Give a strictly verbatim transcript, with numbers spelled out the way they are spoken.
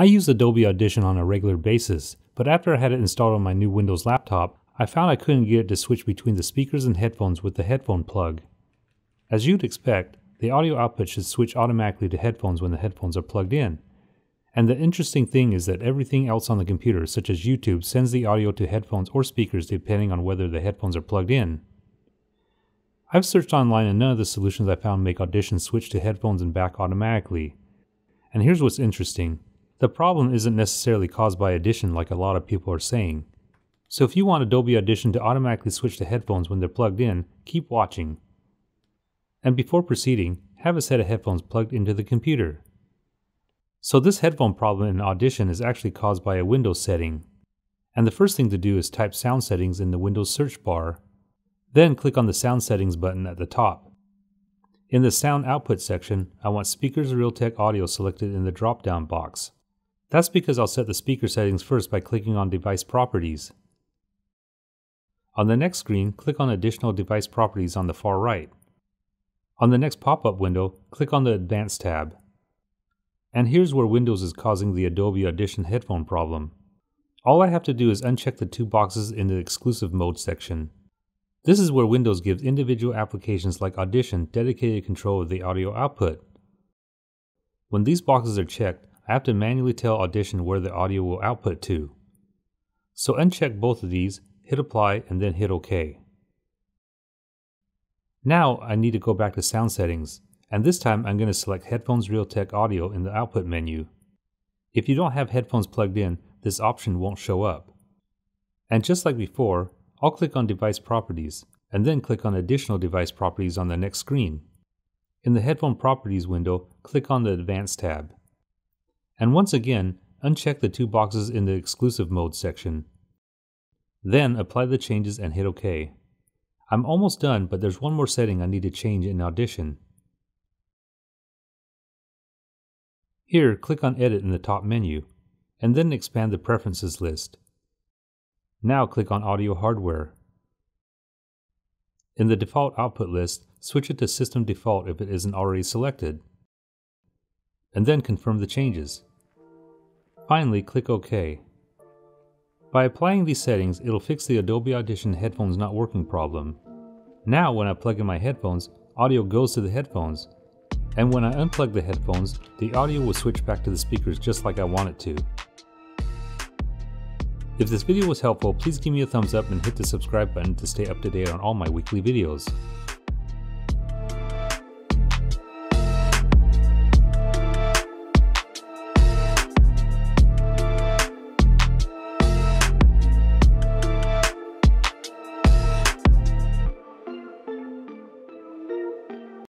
I use Adobe Audition on a regular basis, but after I had it installed on my new Windows laptop, I found I couldn't get it to switch between the speakers and headphones with the headphone plug. As you'd expect, the audio output should switch automatically to headphones when the headphones are plugged in. And the interesting thing is that everything else on the computer, such as YouTube, sends the audio to headphones or speakers depending on whether the headphones are plugged in. I've searched online and none of the solutions I found make Audition switch to headphones and back automatically. And here's what's interesting. The problem isn't necessarily caused by Audition like a lot of people are saying. So if you want Adobe Audition to automatically switch to headphones when they're plugged in, keep watching. And before proceeding, have a set of headphones plugged into the computer. So this headphone problem in Audition is actually caused by a Windows setting. And the first thing to do is type sound settings in the Windows search bar. Then click on the sound settings button at the top. In the sound output section, I want speakers Realtek Audio selected in the drop-down box. That's because I'll set the speaker settings first by clicking on device properties. On the next screen, click on additional device properties on the far right. On the next pop-up window, click on the Advanced tab. And here's where Windows is causing the Adobe Audition headphone problem. All I have to do is uncheck the two boxes in the Exclusive Mode section. This is where Windows gives individual applications like Audition dedicated control of the audio output. When these boxes are checked, I have to manually tell Audition where the audio will output to. So uncheck both of these, hit Apply, and then hit OK. Now I need to go back to sound settings, and this time I'm going to select Headphones Realtek Audio in the output menu. If you don't have headphones plugged in, this option won't show up. And just like before, I'll click on Device Properties, and then click on Additional Device Properties on the next screen. In the Headphone Properties window, click on the Advanced tab. And once again, uncheck the two boxes in the Exclusive Mode section. Then apply the changes and hit OK. I'm almost done, but there's one more setting I need to change in Audition. Here, click on Edit in the top menu, and then expand the Preferences list. Now click on Audio Hardware. In the default output list, switch it to System Default if it isn't already selected, and then confirm the changes. Finally, click OK. By applying these settings, it'll fix the Adobe Audition headphones not working problem. Now when I plug in my headphones, audio goes to the headphones, and when I unplug the headphones, the audio will switch back to the speakers just like I want it to. If this video was helpful, please give me a thumbs up and hit the subscribe button to stay up to date on all my weekly videos.